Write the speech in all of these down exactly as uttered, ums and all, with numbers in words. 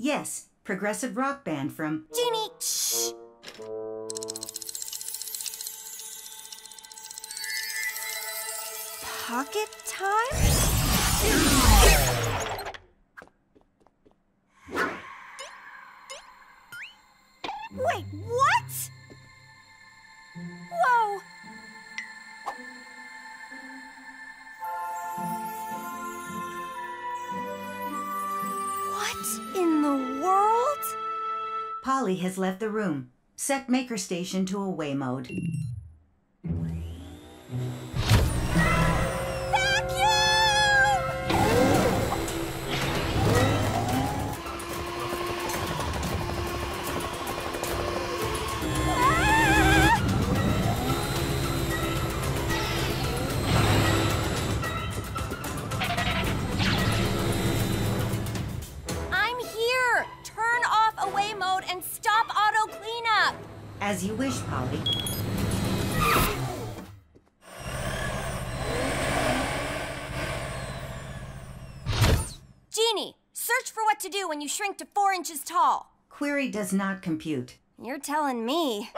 Yes, progressive rock band from Jeannie. Shh. Pocket time? Wait, what? Whoa! What in the world? Polly has left the room. Set Maker Station to away mode. As you wish, Polly. Jeannie, search for what to do when you shrink to four inches tall. Query does not compute. You're telling me.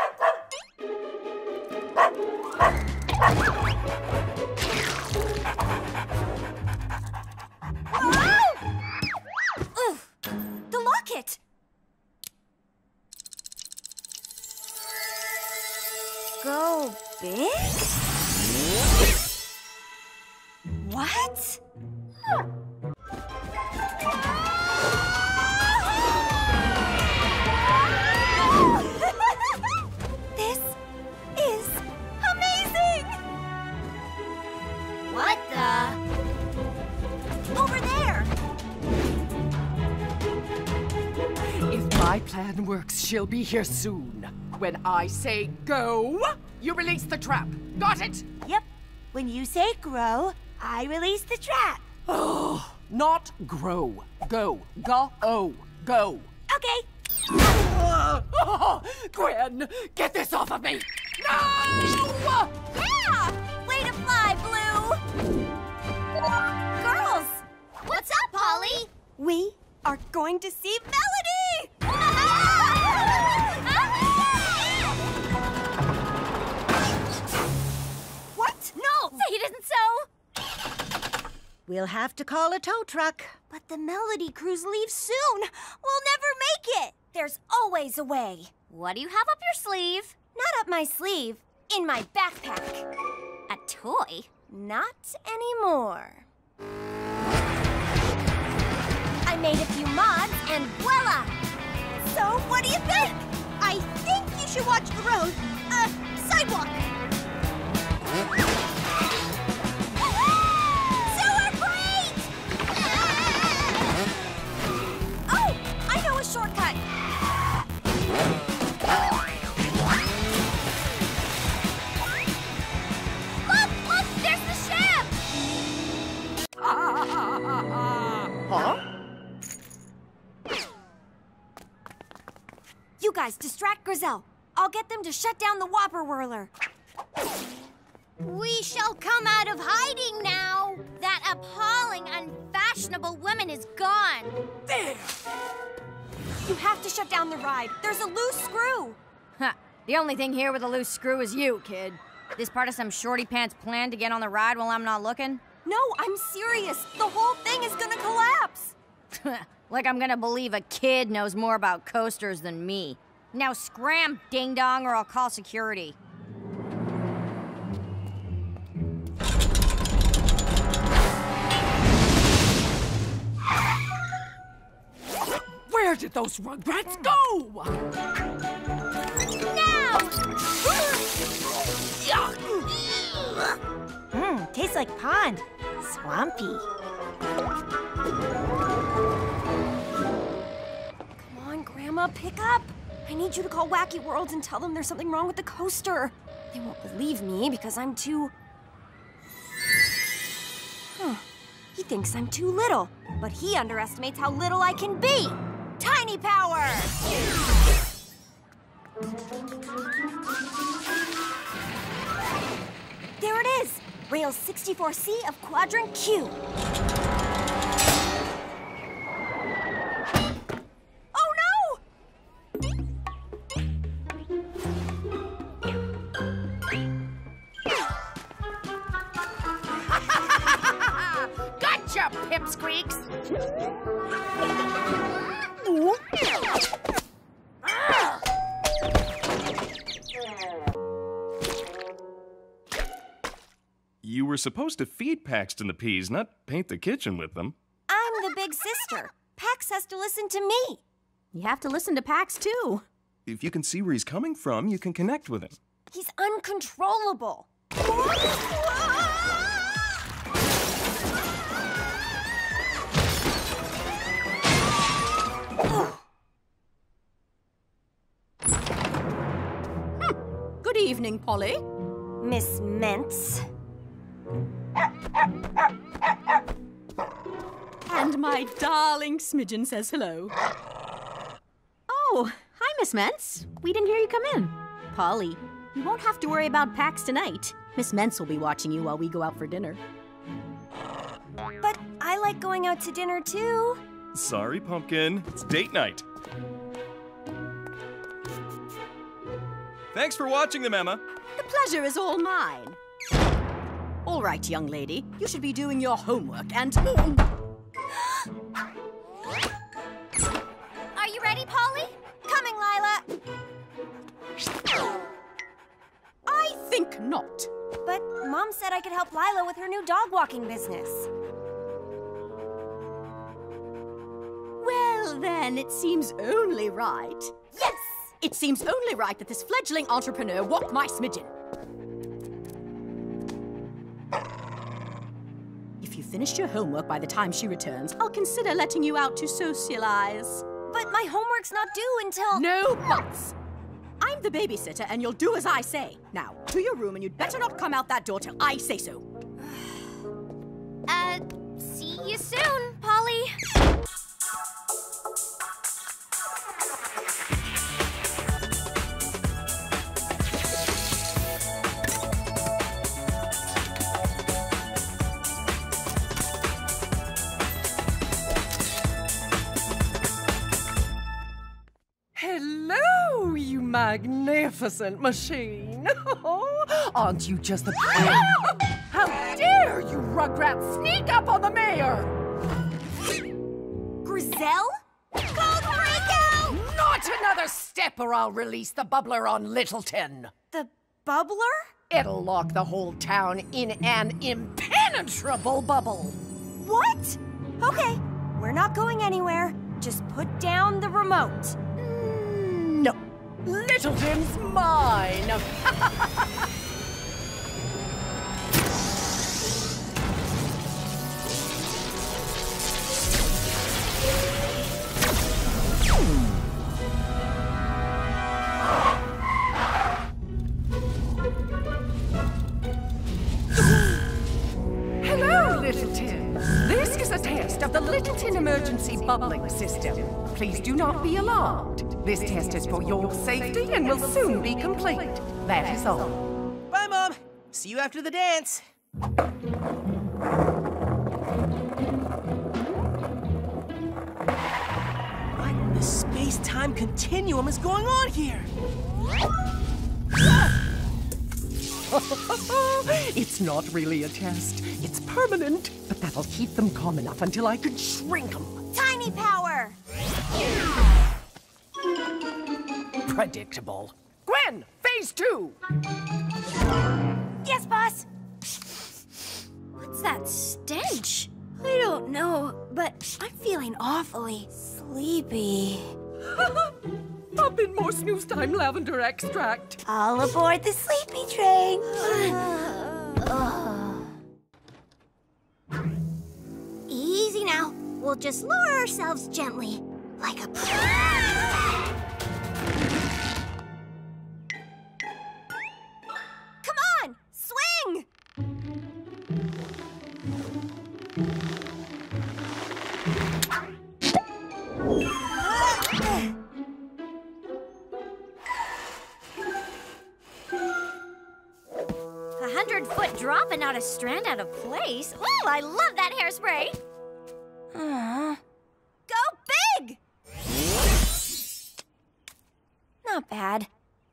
Oof, the locket! Go big? What? Huh. This is amazing! What the? Over there! If my plan works, she'll be here soon. When I say go, you release the trap. Got it? Yep. When you say grow, I release the trap. Oh, not grow. Go. Go-oh. Go. Okay. Uh, oh, Gwen, get this off of me. No! Yeah! Way to fly, Blue. Girls, what's up, Polly? We are going to see Melody. Say it isn't so! We'll have to call a tow truck. But the Melody Cruise leaves soon. We'll never make it. There's always a way. What do you have up your sleeve? Not up my sleeve. In my backpack. A toy? Not anymore. I made a few mods and voila! So what do you think? I think you should watch the road. Uh, sidewalk. Sewer plate! Oh, I know a shortcut. Look, look, there's the ship! Huh? You guys distract Grizel. I'll get them to shut down the Whopper Whirler. We shall come out of hiding now. That appalling, unfashionable woman is gone. There! You have to shut down the ride. There's a loose screw. Huh. The only thing here with a loose screw is you, kid. This part of some shorty pants plan to get on the ride while I'm not looking? No, I'm serious. The whole thing is gonna collapse. Like I'm gonna believe a kid knows more about coasters than me. Now scram, ding-dong, or I'll call security. Where did those rugrats go? Now! Mmm, tastes like pond. Swampy. Come on, Grandma, pick up. I need you to call Wacky Worlds and tell them there's something wrong with the coaster. They won't believe me because I'm too... Huh. He thinks I'm too little, but he underestimates how little I can be. Tiny power! There it is! Rail sixty-four C of Quadrant Q. pipsqueaks. You were supposed to feed Pax the peas, not paint the kitchen with them. I'm the big sister. Pax has to listen to me. You have to listen to Pax, too. If you can see where he's coming from, you can connect with him. He's uncontrollable. Good evening, Polly. Miss Mintz. And my darling Smidgen says hello. Oh, hi, Miss Mintz. We didn't hear you come in. Polly, you won't have to worry about Pax tonight. Miss Mintz will be watching you while we go out for dinner. But I like going out to dinner, too. Sorry, Pumpkin. It's date night. Thanks for watching them, Emma. The pleasure is all mine. All right, young lady. You should be doing your homework and... Are you ready, Polly? Coming, Lila. I think not. But Mom said I could help Lila with her new dog walking business. Well, then, it seems only right. Yes! It seems only right that this fledgling entrepreneur walk my Smidgen. If you finished your homework by the time she returns, I'll consider letting you out to socialize. But my homework's not due until... No buts! I'm the babysitter, and you'll do as I say. Now, to your room, and you'd better not come out that door till I say so. Uh, see you soon, Polly. Hello, you magnificent machine. Aren't you just the... How dare you rugrats sneak up on the mayor? Grizel? Code breakout! Not another step or I'll release the bubbler on Littleton. The bubbler? It'll lock the whole town in an impenetrable bubble. What? Okay, we're not going anywhere. Just put down the remote. No. Little Tim's mine! Hello, Little Tim. This is a test of the Little Tim Emergency Bubbling System. Please do not be alarmed. This test is for your safety and will soon be complete. That is all. Bye, Mom. See you after the dance. What in the space-time continuum is going on here? It's not really a test. It's permanent. But that'll keep them calm enough until I can shrink them. Tiny power! Predictable. Gwen, phase two! Yes, boss? What's that stench? I don't know, but I'm feeling awfully sleepy. Pop in more snooze time lavender extract. All aboard the sleepy train. uh, uh. Easy now. We'll just lower ourselves gently, like a prince. Dropping out a strand out of place. Oh, I love that hairspray. Uh, go big! Not bad.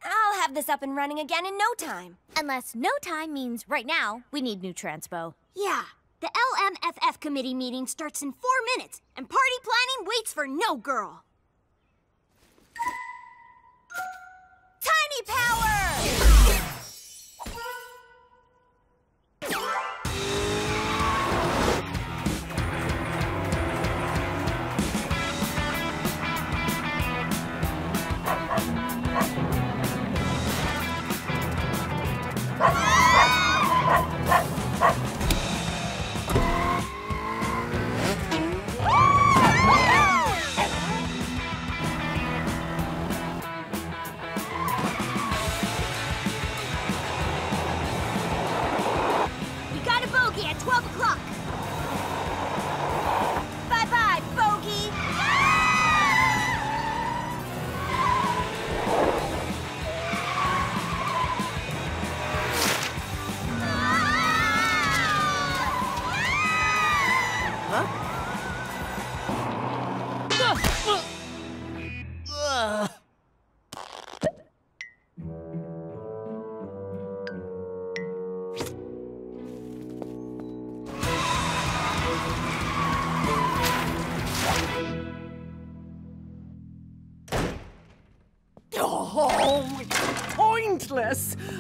I'll have this up and running again in no time. Unless no time means right now, we need new transpo. Yeah, The L M F F committee meeting starts in four minutes, and party planning waits for no girl. Tiny Power!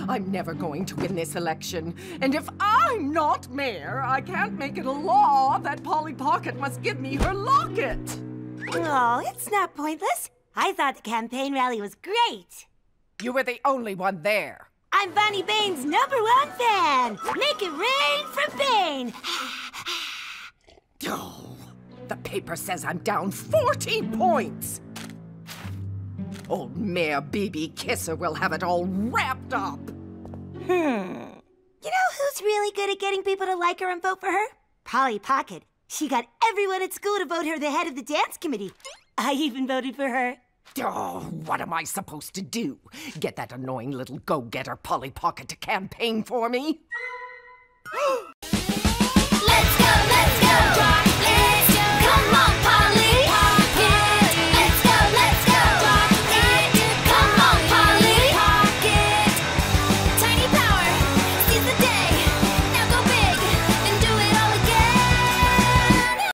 I'm never going to win this election. And if I'm not mayor, I can't make it a law that Polly Pocket must give me her locket. Oh, it's not pointless. I thought the campaign rally was great. You were the only one there. I'm Bonnie Bane's number one fan. Make it rain for Bane. Oh, the paper says I'm down forty points. Old Mayor B B Kisser will have it all wrapped up. Hmm. You know who's really good at getting people to like her and vote for her? Polly Pocket. She got everyone at school to vote her the head of the dance committee. I even voted for her. Oh, what am I supposed to do? Get that annoying little go-getter Polly Pocket to campaign for me?